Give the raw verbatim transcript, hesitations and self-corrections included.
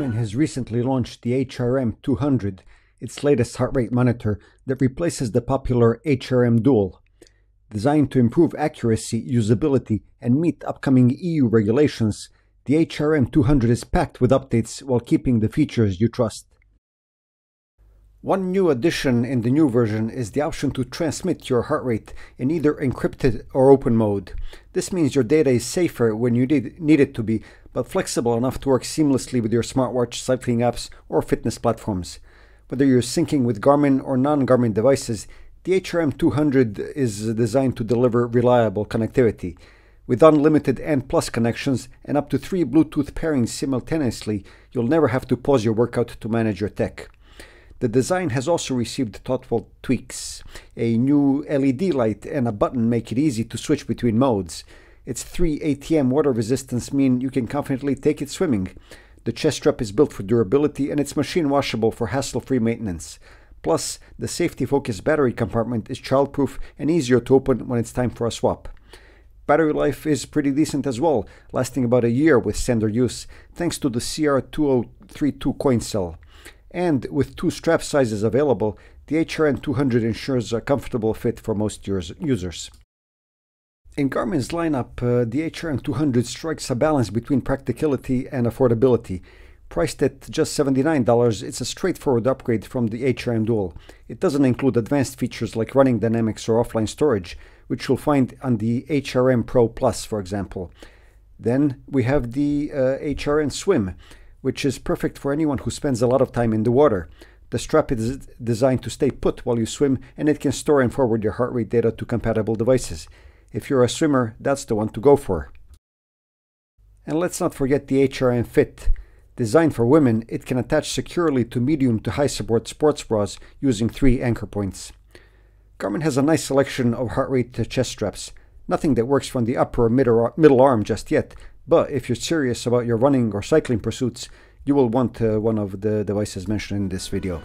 Garmin has recently launched the H R M two hundred, its latest heart rate monitor that replaces the popular H R M Dual. Designed to improve accuracy, usability, and meet upcoming E U regulations, the H R M two hundred is packed with updates while keeping the features you trust. One new addition in the new version is the option to transmit your heart rate in either encrypted or open mode. This means your data is safer when you need it to be, but flexible enough to work seamlessly with your smartwatch, cycling apps, or fitness platforms. Whether you're syncing with Garmin or non-Garmin devices, the H R M two hundred is designed to deliver reliable connectivity. With unlimited A N T plus connections and up to three Bluetooth pairings simultaneously, you'll never have to pause your workout to manage your tech. The design has also received thoughtful tweaks. A new L E D light and a button make it easy to switch between modes. Its three A T M water resistance mean you can confidently take it swimming. The chest strap is built for durability and it's machine washable for hassle-free maintenance. Plus, the safety-focused battery compartment is childproof and easier to open when it's time for a swap. Battery life is pretty decent as well, lasting about a year with standard use, thanks to the C R two zero three two coin cell. And with two strap sizes available, the H R M two hundred ensures a comfortable fit for most users. In Garmin's lineup, uh, the H R M two hundred strikes a balance between practicality and affordability. Priced at just seventy-nine dollars, it's a straightforward upgrade from the H R M Dual. It doesn't include advanced features like running dynamics or offline storage, which you'll find on the H R M Pro Plus, for example. Then we have the uh, H R M Swim, which is perfect for anyone who spends a lot of time in the water. The strap is designed to stay put while you swim, and it can store and forward your heart rate data to compatible devices. If you're a swimmer, that's the one to go for. And let's not forget the H R M Fit. Designed for women, it can attach securely to medium to high support sports bras using three anchor points. Garmin has a nice selection of heart rate chest straps. Nothing that works from the upper or middle arm just yet, but if you're serious about your running or cycling pursuits, you will want uh, one of the devices mentioned in this video.